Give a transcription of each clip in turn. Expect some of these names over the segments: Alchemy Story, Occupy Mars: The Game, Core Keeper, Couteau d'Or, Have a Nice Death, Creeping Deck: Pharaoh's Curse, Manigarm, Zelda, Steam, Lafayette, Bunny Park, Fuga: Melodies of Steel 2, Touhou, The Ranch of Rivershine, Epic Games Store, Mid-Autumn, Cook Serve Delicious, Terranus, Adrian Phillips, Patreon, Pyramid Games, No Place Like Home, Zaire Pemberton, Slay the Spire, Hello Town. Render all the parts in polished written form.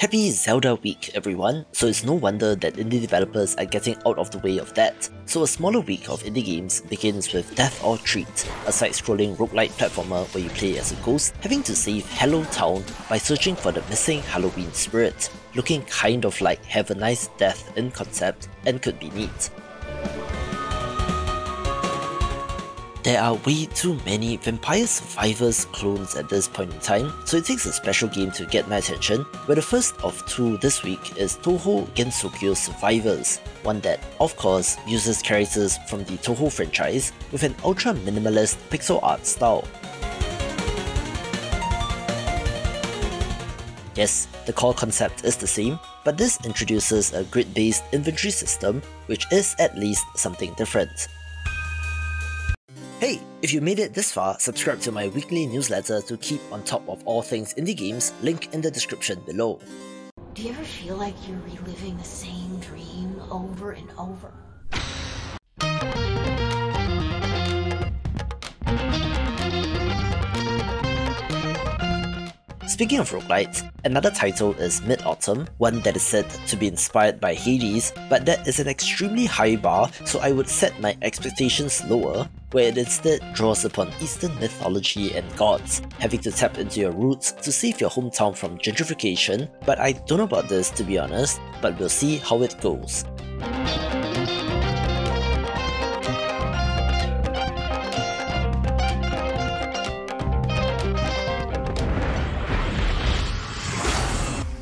Happy Zelda Week, everyone, so it's no wonder that indie developers are getting out of the way of that. So a smaller week of indie games begins with Death or Treat, a side-scrolling roguelite platformer where you play as a ghost, having to save Hello Town by searching for the missing Halloween spirit, looking kind of like Have a Nice Death in concept and could be neat. There are way too many Vampire Survivors clones at this point in time, so it takes a special game to get my attention, where the first of two this week is Touhou: Gensokyo Survivors, one that, of course, uses characters from the Touhou franchise with an ultra-minimalist pixel art style. Yes, the core concept is the same, but this introduces a grid-based inventory system, which is at least something different. Hey, if you made it this far, subscribe to my weekly newsletter to keep on top of all things indie games, link in the description below. Do you ever feel like you're reliving the same dream over and over? Speaking of roguelites, another title is Mid-Autumn, one that is said to be inspired by Hades, but that is an extremely high bar, so I would set my expectations lower, where it instead draws upon Eastern mythology and gods, having to tap into your roots to save your hometown from gentrification, but I don't know about this to be honest, but we'll see how it goes.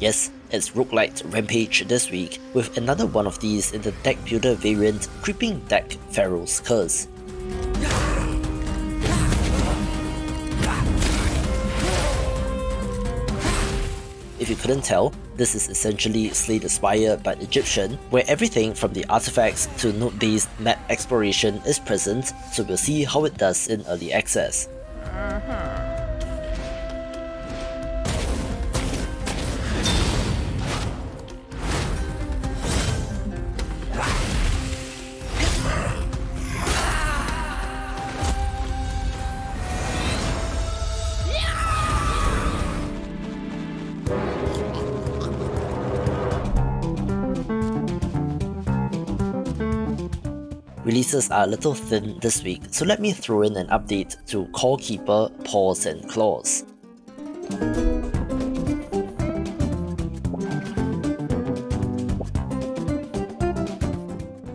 Yes, it's roguelite Rampage this week, with another one of these in the deck builder variant Creeping Deck: Pharaoh's Curse. If you couldn't tell, this is essentially Slay the Spire but Egyptian, where everything from the artifacts to node-based map exploration is present, so we'll see how it does in early access. Releases are a little thin this week, so let me throw in an update to Core Keeper, Paws and Claws.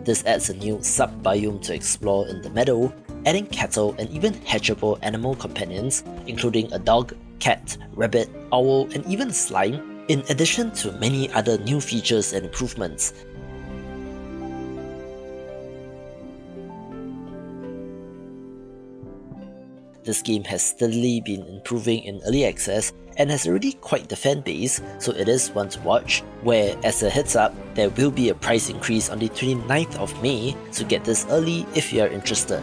This adds a new sub-biome to explore in the meadow, adding cattle and even hatchable animal companions, including a dog, cat, rabbit, owl, and even slime, in addition to many other new features and improvements. This game has steadily been improving in early access and has already quite the fan base, so it is one to watch, where, as a heads up, there will be a price increase on the 29th of May, so get this early if you are interested.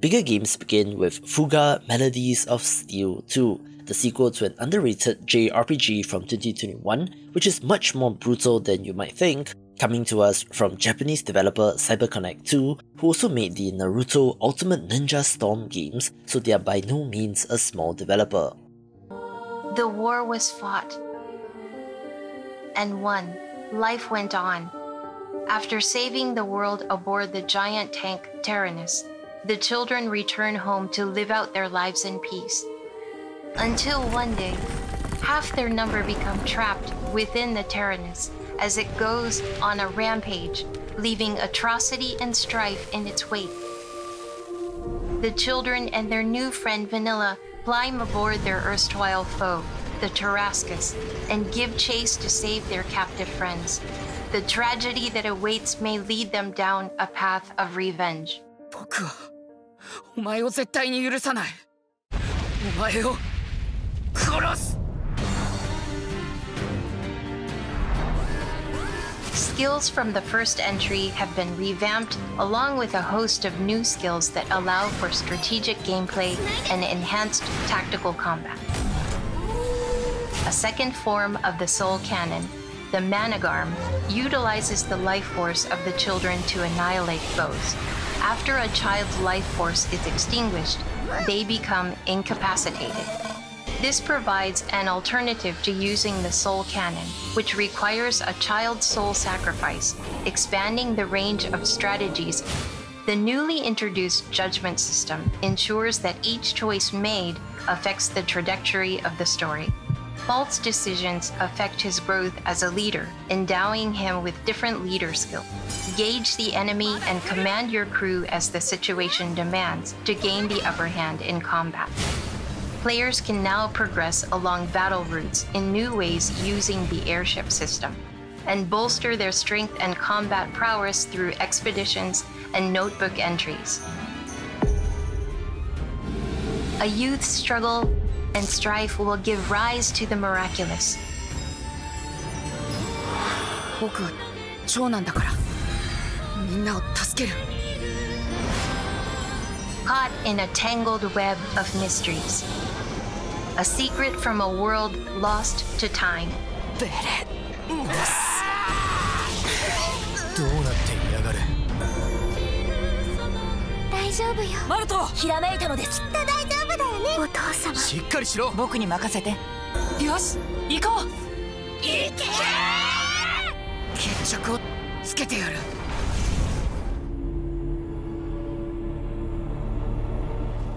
Bigger games begin with Fuga: Melodies of Steel 2. The sequel to an underrated JRPG from 2021, which is much more brutal than you might think, coming to us from Japanese developer CyberConnect2, who also made the Naruto Ultimate Ninja Storm games, so they are by no means a small developer. The war was fought and won. Life went on. After saving the world aboard the giant tank Terranus, the children return home to live out their lives in peace. Until one day, half their number become trapped within the Terranus as it goes on a rampage, leaving atrocity and strife in its wake. The children and their new friend Vanilla climb aboard their erstwhile foe, the Tarascus, and give chase to save their captive friends. The tragedy that awaits may lead them down a path of revenge. Skills from the first entry have been revamped, along with a host of new skills that allow for strategic gameplay and enhanced tactical combat. A second form of the soul cannon, the Manigarm, utilizes the life force of the children to annihilate foes. After a child's life force is extinguished, they become incapacitated. This provides an alternative to using the soul cannon, which requires a child's soul sacrifice, expanding the range of strategies. The newly introduced judgment system ensures that each choice made affects the trajectory of the story. False decisions affect his growth as a leader, endowing him with different leader skills. Gauge the enemy and command your crew as the situation demands to gain the upper hand in combat. Players can now progress along battle routes in new ways using the airship system, and bolster their strength and combat prowess through expeditions and notebook entries. A youth's struggle and strife will give rise to the miraculous. Caught in a tangled web of mysteries. A secret from a world lost to time.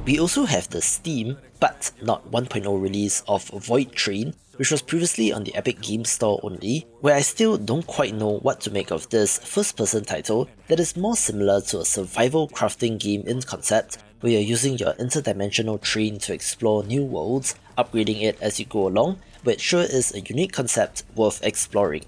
We also have the Steam, but not 1.0 release of Void Train, which was previously on the Epic Games Store only, where I still don't quite know what to make of this first-person title that is more similar to a survival crafting game in concept, where you're using your interdimensional train to explore new worlds, upgrading it as you go along, but it sure is a unique concept worth exploring.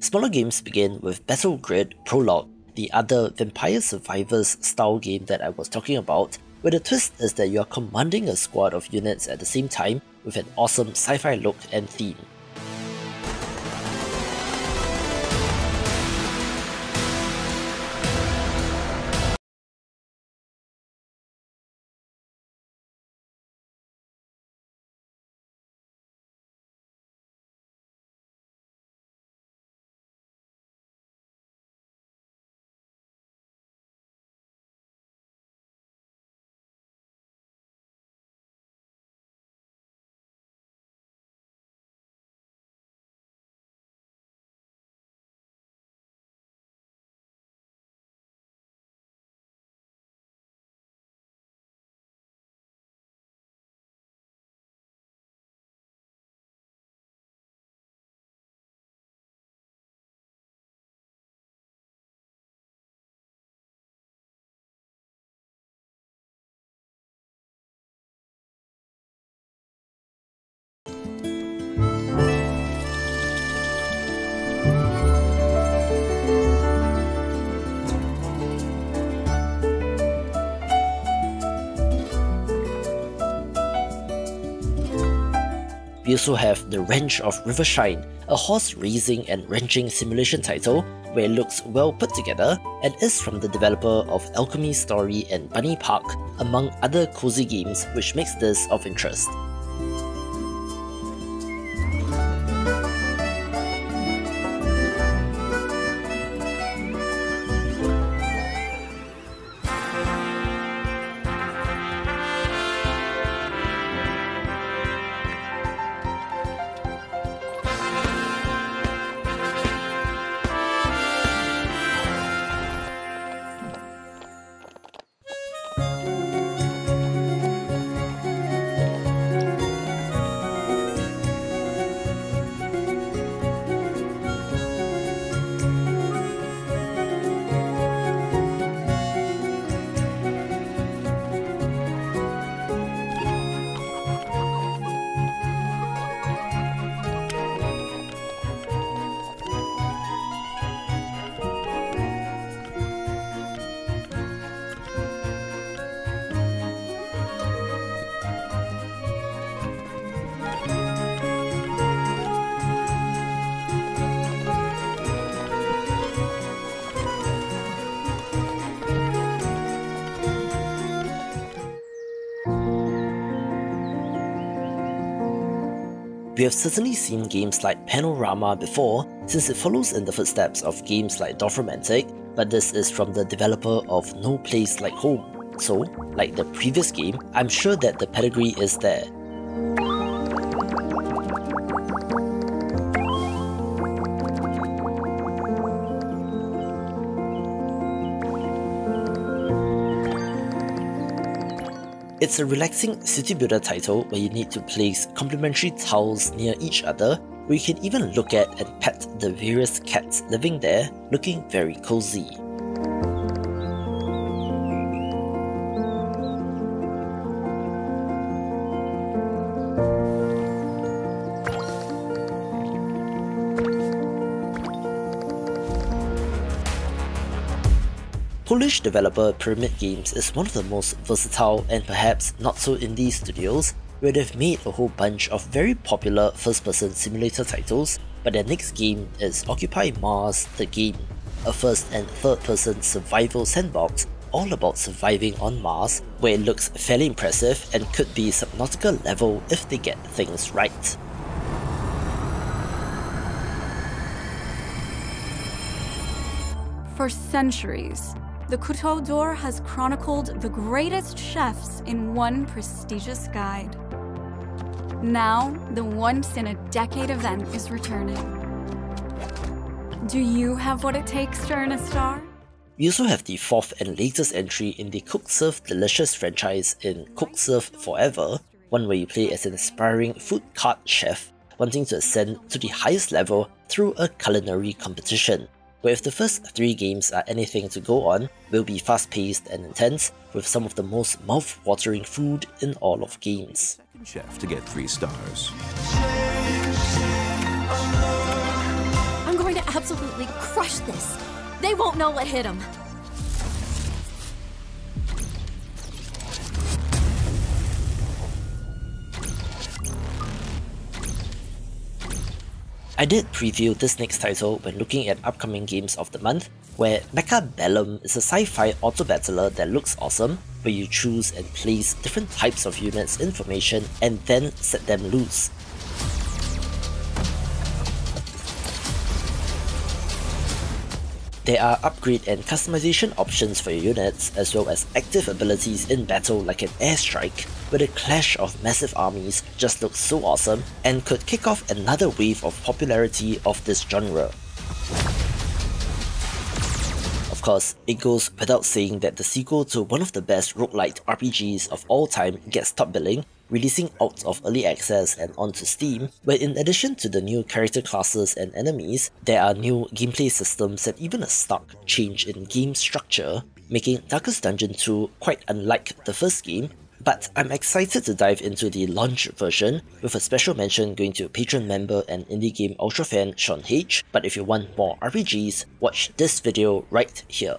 Smaller games begin with Battle Grid Prologue, the other Vampire Survivors style game that I was talking about, where the twist is that you are commanding a squad of units at the same time with an awesome sci-fi look and theme. We also have The Ranch of Rivershine, a horse racing and ranching simulation title where it looks well put together and is from the developer of Alchemy Story and Bunny Park, among other cozy games, which makes this of interest. We have certainly seen games like Panorama before, since it follows in the footsteps of games like Dorfromantic, but this is from the developer of No Place Like Home, so, like the previous game, I'm sure that the pedigree is there. It's a relaxing city builder title where you need to place complementary tiles near each other, where you can even look at and pet the various cats living there, looking very cozy. Polish developer Pyramid Games is one of the most versatile and perhaps not so indie studios, where they've made a whole bunch of very popular first-person simulator titles, but their next game is Occupy Mars: The Game, a first- and third-person survival sandbox all about surviving on Mars, where it looks fairly impressive and could be Subnautica level if they get things right. For centuries, the Couteau d'Or has chronicled the greatest chefs in one prestigious guide. Now, the once-in-a-decade event is returning. Do you have what it takes to earn a star? We also have the fourth and latest entry in the Cook Serve Delicious franchise in Cook Serve Forever, one where you play as an aspiring food cart chef wanting to ascend to the highest level through a culinary competition. But if the first three games are anything to go on, they'll be fast-paced and intense, with some of the most mouth-watering food in all of games. Chef to get 3 stars. I'm going to absolutely crush this. They won't know what hit them. I did preview this next title when looking at upcoming games of the month, where Mecha Bellum is a sci-fi auto-battler that looks awesome, where you choose and place different types of units in formation and then set them loose. There are upgrade and customization options for your units, as well as active abilities in battle like an airstrike, where the clash of massive armies just looks so awesome and could kick off another wave of popularity of this genre. Of course, it goes without saying that the sequel to one of the best roguelite RPGs of all time gets top billing, releasing out of early access and onto Steam, where in addition to the new character classes and enemies, there are new gameplay systems and even a stark change in game structure, making Darkest Dungeon 2 quite unlike the first game. But I'm excited to dive into the launch version, with a special mention going to Patreon member and indie game ultra fan Sean H. But if you want more RPGs, watch this video right here.